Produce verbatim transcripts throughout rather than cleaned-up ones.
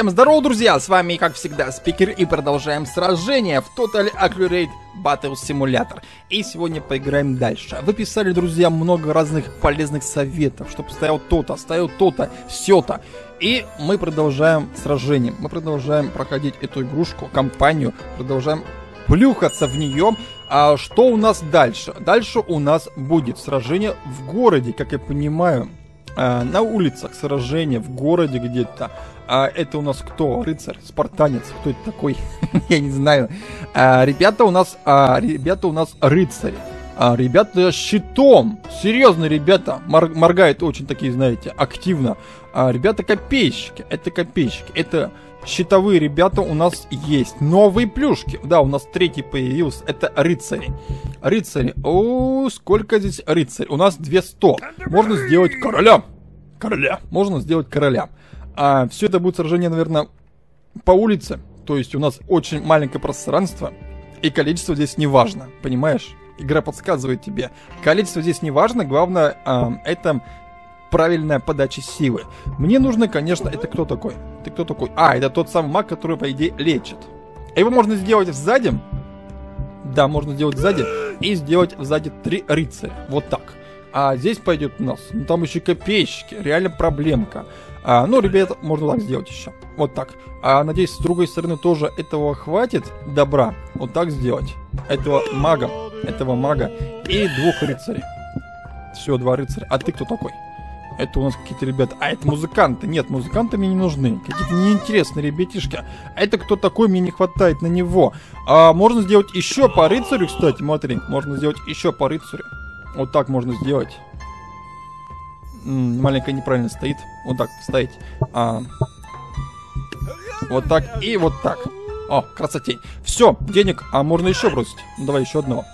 Всем здорово, друзья! С вами, как всегда, Спикер, и продолжаем сражение в Totally Accurate Battle Simulator. И сегодня поиграем дальше. Вы писали, друзья, много разных полезных советов, чтобы стоял то-то, стоял то-то, сё-то. И мы продолжаем сражение, мы продолжаем проходить эту игрушку, кампанию, продолжаем плюхаться в нее. А что у нас дальше? Дальше у нас будет сражение в городе, как я понимаю. А, на улицах сражения, в городе где-то. А это у нас кто? Рыцарь, спартанец. Кто это такой? Я не знаю. А, ребята у нас, а, ребята у нас рыцари. А, ребята щитом. Серьезно, ребята. Мор моргают очень такие, знаете, активно. А, ребята копейщики. Это копейщики. Это щитовые ребята у нас есть. Новые плюшки. Да, у нас третий появился. Это рыцари. Рыцари. О, сколько здесь рыцарь? У нас двести. Можно сделать короля. Короля. Можно сделать короля. А, все это будет сражение, наверное, по улице. То есть у нас очень маленькое пространство. И количество здесь не важно. Понимаешь? Игра подсказывает тебе. Количество здесь не важно. Главное, а, это правильная подача силы. Мне нужно, конечно... Это кто такой? Ты кто такой? А, это тот самый маг, который, по идее, лечит. Его можно сделать сзади. Да, можно сделать сзади. И сделать сзади три рыцаря. Вот так. А здесь пойдет у нас. Ну, там еще копейщики. Реально проблемка. А, ну, ребята, можно так сделать еще. Вот так. А, надеюсь, с другой стороны тоже этого хватит добра. Вот так сделать. Этого мага. Этого мага. И двух рыцарей. Все, два рыцаря. А ты кто такой? Это у нас какие-то ребята. А, это музыканты. Нет, музыканты мне не нужны. Какие-то неинтересные ребятишки. А это кто такой? Мне не хватает на него. А, можно сделать еще по рыцарю, кстати. Смотри, можно сделать еще по рыцарю. Вот так можно сделать. М-м, маленькая неправильно стоит. Вот так вставить. А, вот так и вот так. О, красотень. Все, денег. А можно еще бросить. Ну, давай еще одного.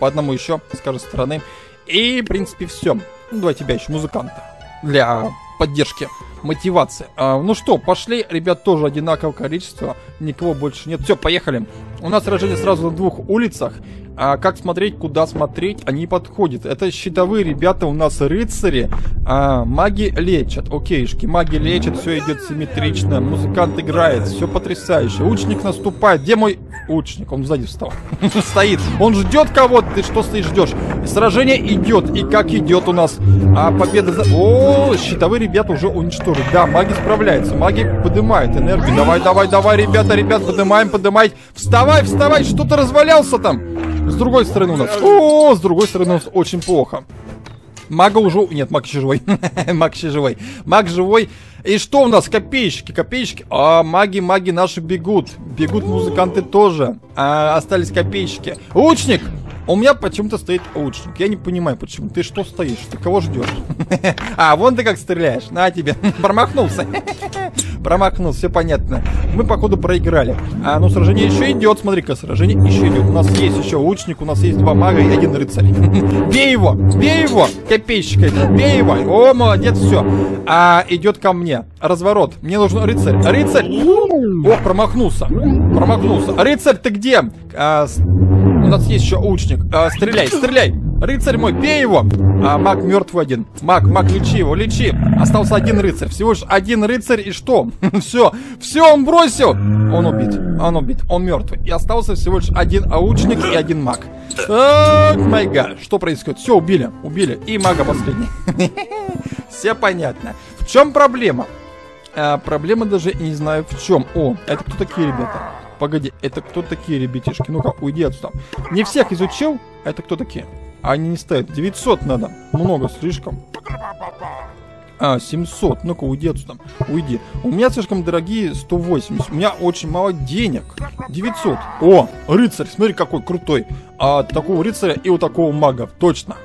По одному еще, с каждой стороны. И, в принципе, все. Ну, давай тебя еще, музыканта. Для поддержки, мотивации. А, ну что, пошли. Ребят тоже одинаковое количество. Никого больше нет. Все, поехали. У нас сражение сразу на двух улицах. А как смотреть, куда смотреть, они подходят. Это щитовые ребята у нас рыцари. А, маги лечат. Окейшки, маги лечат, все идет симметрично. Музыкант играет, все потрясающе. Ученик наступает. Где мой ученик? Он сзади встал. Стоит. Он ждет кого-то. Ты что стоишь, ждешь? Сражение идет. И как идет у нас? А победа за... О, щитовые ребята уже уничтожили. Да, маги справляются. Маги поднимают энергию. Давай, давай, давай, ребята, ребят, поднимаем, поднимай. Вставай, вставай, что-то развалялся там. С другой стороны у нас... О, с другой стороны у нас очень плохо. Мага уже... Нет, маг еще живой. Маг еще живой. Маг живой. И что у нас? Копейщики, копейщики. А, маги, маги наши бегут. Бегут музыканты тоже. А, остались копейщики. Лучник! У меня почему-то стоит лучник. Я не понимаю, почему. Ты что стоишь? Ты кого ждешь? А, вон ты как стреляешь. На тебе. Промахнулся. Промахнулся, все понятно. Мы, походу, проиграли. А, ну, сражение еще идет. Смотри-ка, сражение еще идет. У нас есть еще лучник, у нас есть два мага и один рыцарь. Бей его! Бей его! Копейщика! Бей его! О, молодец, все. А, идет ко мне. Разворот. Мне нужен рыцарь. Рыцарь! О, промахнулся. Промахнулся. Рыцарь, ты где? А, у нас есть еще лучник. А, стреляй, стреляй! Рыцарь мой, бей его! А, маг мертвый один. Маг, маг, лечи его, лечи. Остался один рыцарь. Всего лишь один рыцарь, и что? Все, все, он бросил. Он убит, он убит, он мертвый. И остался всего лишь один лучник и один маг. Так, майга, что происходит? Все, убили, убили. И мага последний. Все понятно. В чем проблема? А, проблема даже не знаю в чем. О, это кто такие ребята? Погоди, это кто такие ребятишки? Ну-ка, уйди отсюда. Не всех изучил, это кто такие? Они не стоят. девятьсот надо. Много слишком. А, семьсот. Ну-ка, уйди отсюда. Уйди. У меня слишком дорогие сто восемьдесят. У меня очень мало денег. девятьсот. О, рыцарь. Смотри, какой крутой. А, такого рыцаря и у такого мага. Точно.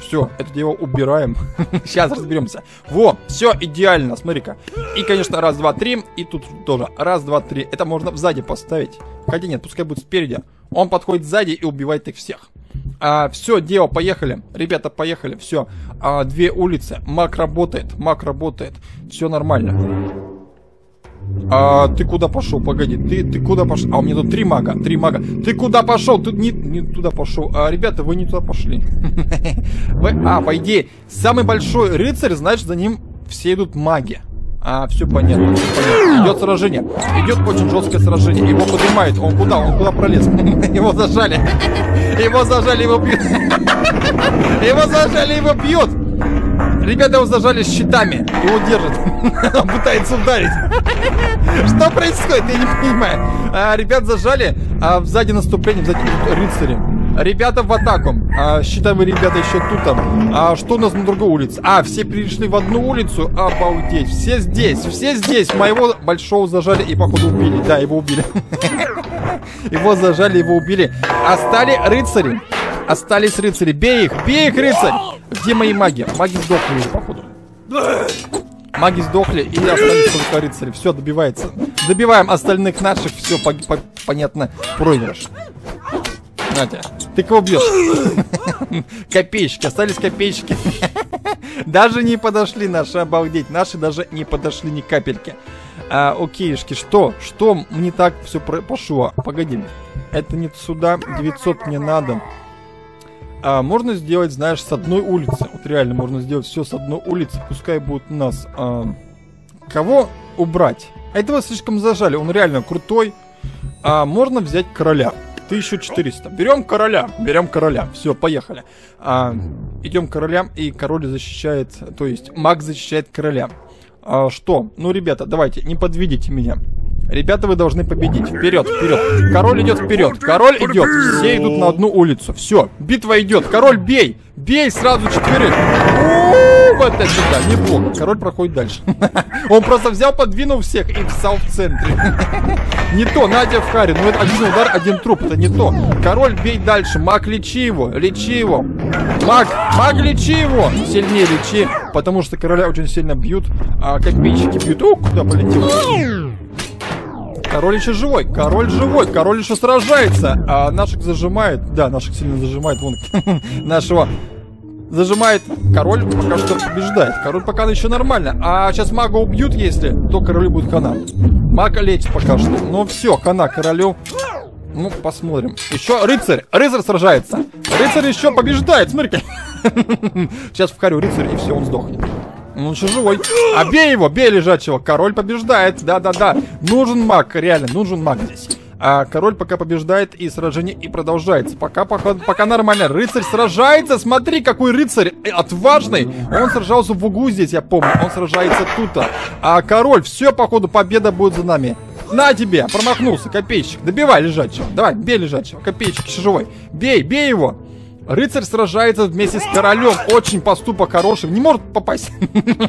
Все, это дело убираем. Сейчас разберемся. Во, все идеально. Смотри-ка. И, конечно, раз, два, три. И тут тоже. Раз, два, три. Это можно сзади поставить. Хотя нет, пускай будет спереди. Он подходит сзади и убивает их всех. А, все, дело, поехали. Ребята, поехали, все. А, две улицы. Маг работает, маг работает. Все нормально. А, ты куда пошел? Погоди, ты, ты куда пошел? А, у меня тут три мага, три мага. Ты куда пошел? Ты не, не туда пошел. А, ребята, вы не туда пошли. А, по идее, самый большой рыцарь, значит, за ним все идут маги. А, все понятно, все понятно. Идет сражение. Идет очень жесткое сражение. Его поднимают. Он куда? Он куда пролез? Его зажали. Его зажали, его бьют. Его зажали, его бьют. Ребята его зажали щитами. Его держат. Он пытается ударить. Что происходит? Я не понимаю. А, ребят зажали. А сзади наступление, сзади рыцари. Ребята в атаку. А, считаем, ребята еще тут там. А, что у нас на другой улице? А, все перешли в одну улицу. Обалдеть. Все здесь, все здесь. Моего большого зажали и, походу, убили. Да, его убили. Его зажали, его убили. Остали рыцари. Остались рыцари. Бей их, бей их, рыцарь. Где мои маги? Маги сдохли, походу. Маги сдохли и остались только рыцари. Все, добивается. Добиваем остальных наших. Все, по по понятно, проигрыш. Надя, ты кого бьешь? Копеечки, остались копеечки. Даже не подошли наши, обалдеть. Наши даже не подошли ни капельки. А, окейшки, что? Что не так все пошло? Погоди, это не сюда, девятьсот мне надо. А, можно сделать, знаешь, с одной улицы. Вот реально можно сделать все с одной улицы. Пускай будет у нас... А... Кого убрать? А этого слишком зажали, он реально крутой. А, можно взять короля. тысяча четыреста. Берем короля. Берем короля. Все, поехали. А, идем к королям, и король защищает... То есть, маг защищает короля. А, что? Ну, ребята, давайте, не подведите меня. Ребята, вы должны победить. Вперед, вперед. Король идет вперед. Король идет. Все идут на одну улицу. Все, битва идет. Король, бей. Бей сразу четверых. Вот это да, неплохо. Король проходит дальше. Он просто взял, подвинул всех и встал в центре. Не то, Надя в харе. Ну, это один удар, один труп. Это не то. Король, бей дальше. Маг, лечи его. Лечи его. Маг, маг, лечи его. Сильнее лечи. Потому что короля очень сильно бьют. А копейщики бьют. О, куда полетел? Король еще живой, король живой, король еще сражается. А наших зажимает, да, наших сильно зажимает, вон, нашего зажимает. Король пока что побеждает, король пока еще нормально. А сейчас мага убьют, если, то королю будет хана. Мага лечит пока что, но все, хана королю. Ну, посмотрим. Еще рыцарь, рыцарь сражается. Рыцарь еще побеждает, смотри-ка. Сейчас вкорю рыцарь, и все, он сдохнет. Он еще живой. А бей его, бей лежачего. Король побеждает, да-да-да. Нужен маг, реально, нужен маг здесь. А король пока побеждает, и сражение и продолжается. Пока, пока, пока нормально. Рыцарь сражается, смотри, какой рыцарь отважный. Он сражался в углу здесь, я помню. Он сражается тут-то. А король, все, походу, победа будет за нами. На тебе, промахнулся, копейщик. Добивай лежачего, давай, бей лежачего. Копейщик еще живой, бей, бей его. Рыцарь сражается вместе с королем. Очень поступок хороший. Не может попасть.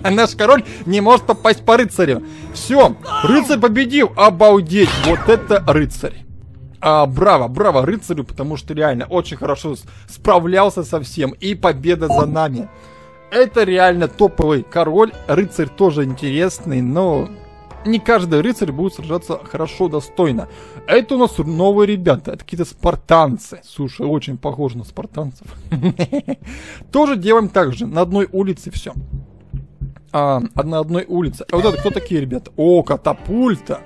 Наш король не может попасть по рыцарю. Все. Рыцарь победил. Обалдеть. Вот это рыцарь. А, браво, браво рыцарю, потому что реально очень хорошо справлялся со всем. И победа за нами. Это реально топовый король. Рыцарь тоже интересный, но... Не каждый рыцарь будет сражаться хорошо, достойно. Это у нас новые ребята. Это какие-то спартанцы. Слушай, очень похоже на спартанцев. Тоже делаем так же. На одной улице все. На одной улице. А вот это кто такие ребята? О, катапульта.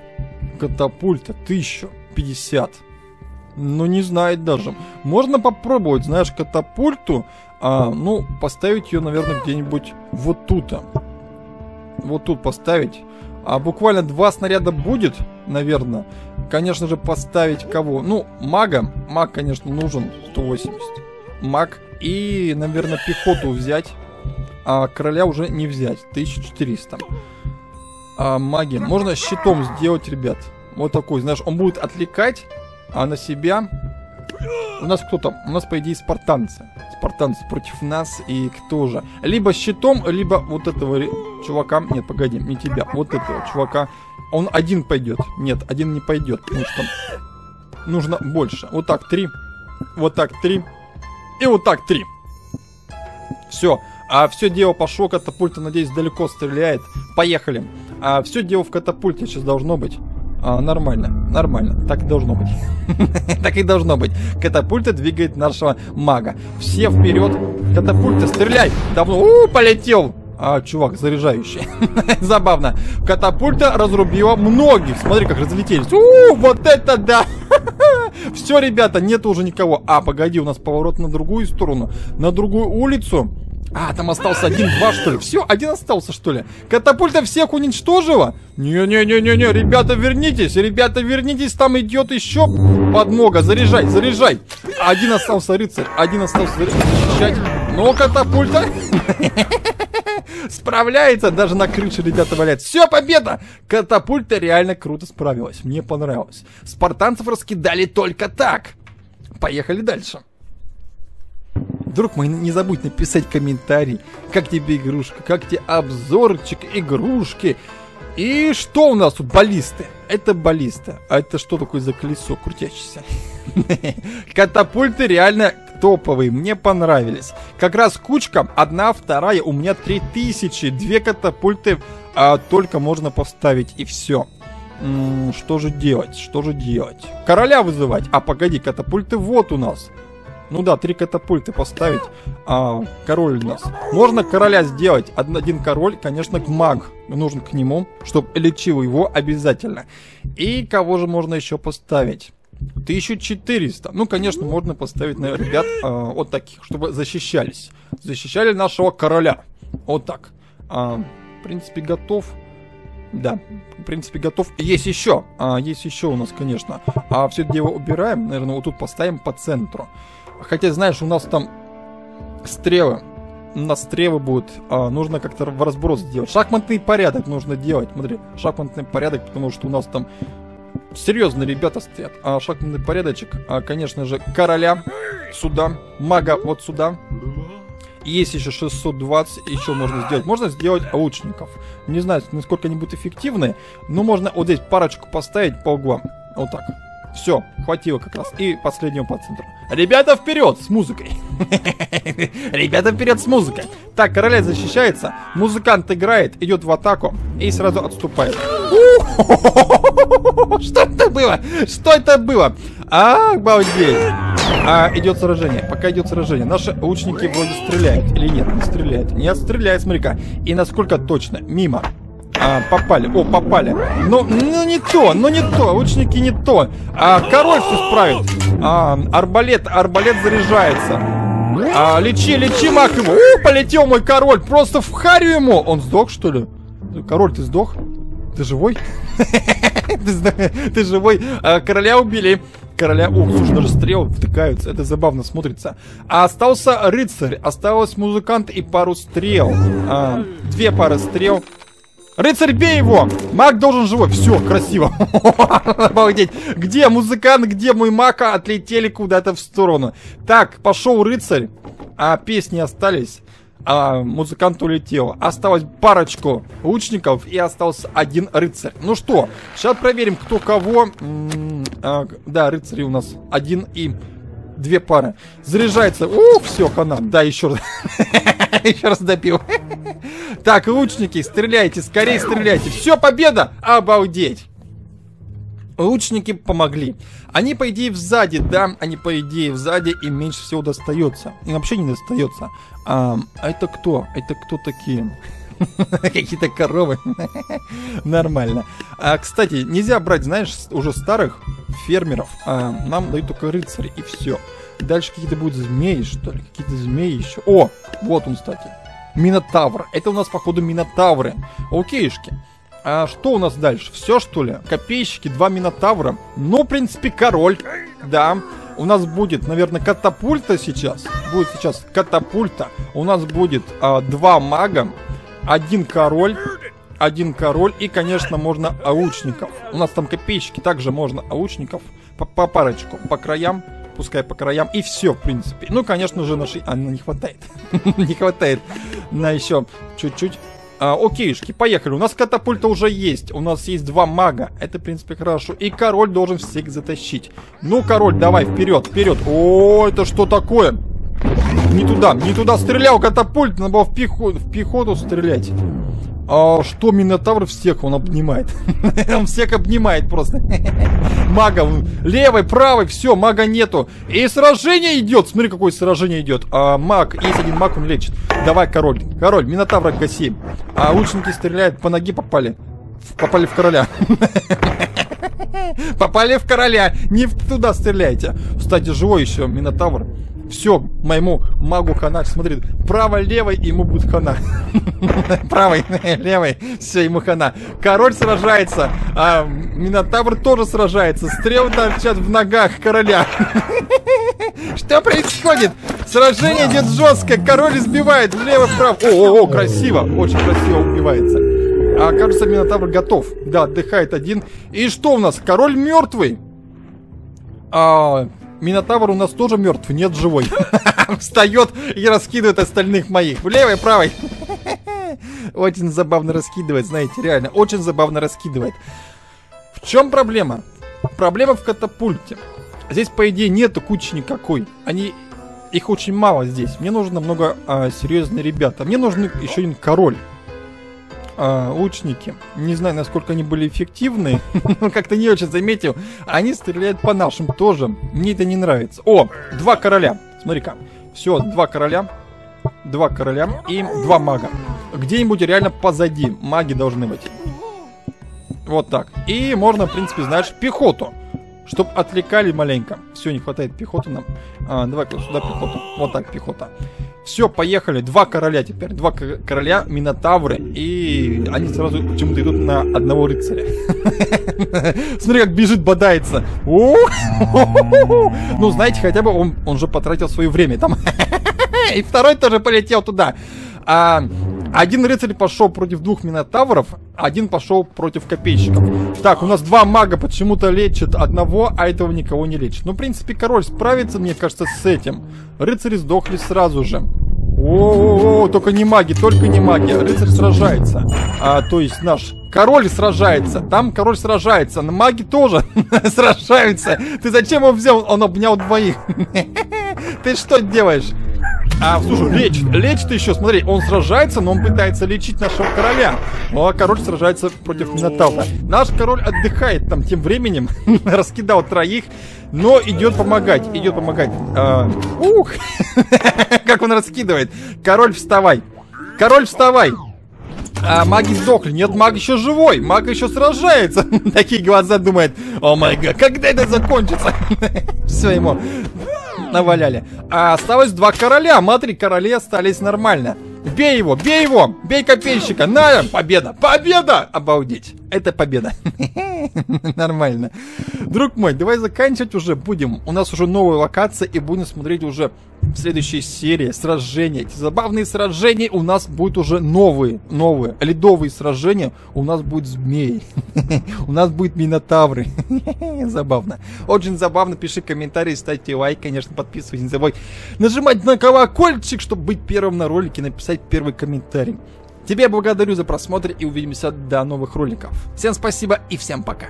Катапульта. тысяча пятьдесят. Ну, не знает даже. Можно попробовать, знаешь, катапульту. Ну, поставить ее, наверное, где-нибудь вот тут. Вот тут поставить. А буквально два снаряда будет, наверное. Конечно же, поставить кого? Ну, мага. Маг, конечно, нужен. сто восемьдесят. Маг. И, наверное, пехоту взять. А короля уже не взять. тысяча четыреста. А маги. Можно щитом сделать, ребят. Вот такой, знаешь, он будет отвлекать а на себя. У нас кто там? У нас, по идее, спартанцы. Спартанцы против нас. И кто же? Либо щитом, либо вот этого чувака. Нет, погоди, не тебя. Вот этого чувака. Он один пойдет. Нет, один не пойдет. Потому что нужно больше. Вот так три. Вот так три. И вот так три. Все. А все дело пошло. Катапульта, надеюсь, далеко стреляет. Поехали. А все дело в катапульте сейчас должно быть. А, нормально, нормально, так и должно быть. Так и должно быть. Катапульта двигает нашего мага. Все вперед. Катапульта, стреляй! Давно. У, полетел! А, чувак, заряжающий. Забавно. Катапульта разрубила многих. Смотри, как разлетелись. У, вот это да! Все, ребята, нет уже никого. А, погоди, у нас поворот на другую сторону. На другую улицу. А, там остался один-два, что ли? Все, один остался, что ли? Катапульта всех уничтожила? Не-не-не-не-не, ребята, вернитесь, ребята, вернитесь, там идет еще подмога. Заряжай, заряжай. Один остался рыцарь, один остался защищать. Но катапульта справляется, даже на крыше ребята валят. Все, победа! Катапульта реально круто справилась, мне понравилось. Спартанцев раскидали только так. Поехали дальше. Друг мой, не забудь написать комментарий, как тебе игрушка, как тебе обзорчик игрушки. И что у нас тут? Баллисты. Это баллиста. А это что такое за колесо крутящееся? Катапульты реально топовые, мне понравились. Как раз кучка, одна, вторая, у меня три тысячи. Две катапульты а, только можно поставить, и все. М-м, что же делать, что же делать? Короля вызывать. А погоди, катапульты вот у нас. Ну да, три катапульты поставить. А, король у нас. Можно короля сделать. Один король, конечно, маг. Нужен к нему, чтобы лечил его обязательно. И кого же можно еще поставить? тысяча четыреста. Ну, конечно, можно поставить, наверное, ребят а, вот таких, чтобы защищались. Защищали нашего короля. Вот так. А, в принципе, готов. Да, в принципе, готов. Есть еще. А, есть еще у нас, конечно. А все это дело убираем. Наверное, вот тут поставим по центру. Хотя, знаешь, у нас там стрелы. У нас стрелы будут. А, нужно как-то в разброс делать. Шахматный порядок нужно делать. Смотри, шахматный порядок, потому что у нас там серьезно ребята стоят. А, шахматный порядочек, а, конечно же, короля сюда, мага вот сюда. Есть еще шестьсот двадцать, еще можно сделать. Можно сделать лучников. Не знаю, насколько они будут эффективны, но можно вот здесь парочку поставить по углам. Вот так. Все, хватило как раз. И последнего по центру. Ребята, вперед с музыкой. Ребята, вперед с музыкой. Так, короля защищается. Музыкант играет, идет в атаку и сразу отступает. Что это было? Что это было? А, обалдеть. А, идет сражение. Пока идет сражение. Наши лучники вроде стреляют. Или нет, не стреляют. Не отстреляют, смотри-ка. И насколько точно. Мимо. А, попали, о, попали. Но, ну не то, ну не то, лучники не то. А, король все справит. А, арбалет, арбалет заряжается. А, лечи, лечи, мах его. У, полетел мой король, просто в харю ему. Он сдох, что ли? Король, ты сдох? Ты живой? Ты живой? Короля убили. Короля, ух, слушай, даже стрелы втыкаются. Это забавно смотрится. А остался рыцарь, осталось музыкант и пару стрел. А, две пары стрел. Рыцарь, бей его! Маг должен живой. Все, красиво. Обалдеть. Где музыкант, где мой маг? Отлетели куда-то в сторону. Так, пошел рыцарь. А песни остались. А музыкант улетел. Осталось парочку лучников и остался один рыцарь. Ну что, сейчас проверим, кто кого. М-м, а, да, рыцари у нас один и... Две пары. Заряжается. Ух, все, хана. Да, еще раз. Еще раз добил. Так, лучники, стреляйте, скорее стреляйте. Все, победа! Обалдеть! Лучники помогли. Они, по идее, сзади, да? Они, по идее, сзади, и меньше всего достается. И вообще не достается. А это кто? Это кто такие? Какие-то коровы. Нормально. А, кстати, нельзя брать, знаешь, уже старых фермеров. А, нам дают только рыцари, и все. Дальше какие-то будут змеи, что ли? Какие-то змеи еще. О, вот он, кстати. Минотавр. Это у нас, походу, минотавры. Окейшки. А что у нас дальше? Все, что ли? Копейщики, два минотавра. Ну, в принципе, король. Да. У нас будет, наверное, катапульта сейчас. Будет сейчас катапульта. У нас будет а, два мага. Один король, один король и, конечно, можно лучников. У нас там копейщики, также можно лучников по, по парочку, по краям, пускай по краям и все, в принципе. Ну, конечно же, нашей а, не хватает, не хватает на еще чуть-чуть. А, окейшки, поехали. У нас катапульта уже есть, у нас есть два мага, это, в принципе, хорошо. И король должен всех затащить. Ну, король, давай вперед, вперед. О, это что такое? Не туда, не туда стрелял катапульт, надо было в, пехо в пехоту стрелять. А что, минотавр всех он обнимает. Он всех обнимает просто. Мага, левый, правый, все, мага нету. И сражение идет, смотри, какое сражение идет. А, маг, есть один маг, он лечит. Давай, король, король, минотавра гаси. А лучники стреляют, по ноге попали. Попали в короля. Попали в короля, не туда стреляйте. Кстати, живой еще минотавр. Все, моему магу хана. Смотри, право, левой, ему будет хана. Правой, левой, все, ему хана. Король сражается, а Минотавр тоже сражается. Стрелы торчат в ногах короля. Что происходит? Сражение идет жестко. Король избивает влево-вправо. О, о, красиво, очень красиво убивается. А кажется, Минотавр готов. Да, отдыхает один. И что у нас? Король мертвый. А, Минотавр у нас тоже мертв, нет, живой. Встает и раскидывает остальных моих. Влево и правой. Очень забавно раскидывает, знаете, реально. Очень забавно раскидывает. В чем проблема? Проблема в катапульте. Здесь, по идее, нету кучи никакой. Они... Их очень мало здесь. Мне нужно много а, серьезных ребят. Мне нужен еще один король. А, лучники. Не знаю, насколько они были эффективны. Но как-то не очень заметил. Они стреляют по нашим тоже. Мне это не нравится. О, два короля. Смотри-ка. Все, два короля. Два короля и два мага. Где-нибудь реально позади. Маги должны быть. Вот так. И можно, в принципе, знаешь, пехоту. Чтоб отвлекали маленько. Все, не хватает пехоты нам. А, давай сюда пехоту. Вот так, пехота. Все, поехали. Два короля теперь. Два короля, минотавры. И они сразу почему-то идут на одного рыцаря. Смотри, как бежит, бодается. Ну, знаете, хотя бы он же потратил свое время там. И второй тоже полетел туда. Один рыцарь пошел против двух минотавров, один пошел против копейщиков. Так, у нас два мага почему-то лечат одного, а этого никого не лечат. Ну, в принципе, король справится, мне кажется, с этим. Рыцари сдохли сразу же. О-о-о, только не маги, только не маги. Рыцарь сражается. А, то есть наш король сражается. Там король сражается, но маги тоже сражаются. Ты зачем его взял? Он обнял двоих. Ты что делаешь? А, слушай, лечит, лечит еще, смотри, он сражается, но он пытается лечить нашего короля. А король сражается против Минотавра. Наш король отдыхает там тем временем, раскидал троих, но идет помогать, идет помогать. А, ух, как он раскидывает. Король, вставай, король, вставай. А, маги сдохли. Нет, маг еще живой. Маг еще сражается. Такие глаза думает. О май гад, когда это закончится? Все ему наваляли. А осталось два короля. Матри, короли остались нормально. Бей его, бей его, бей копейщика. На, победа, победа. Обалдеть. Это победа. Нормально. Друг мой, давай заканчивать уже будем. У нас уже новая локация и будем смотреть уже в следующей серии сражения. Эти забавные сражения у нас будут уже новые, новые ледовые сражения. У нас будет змеи. У нас будет минотавры. Забавно. Очень забавно. Пиши комментарии, ставьте лайк, конечно, подписывайтесь, не забывай нажимать на колокольчик, чтобы быть первым на ролике, написать первый комментарий. Тебя благодарю за просмотр и увидимся до новых роликов. Всем спасибо и всем пока.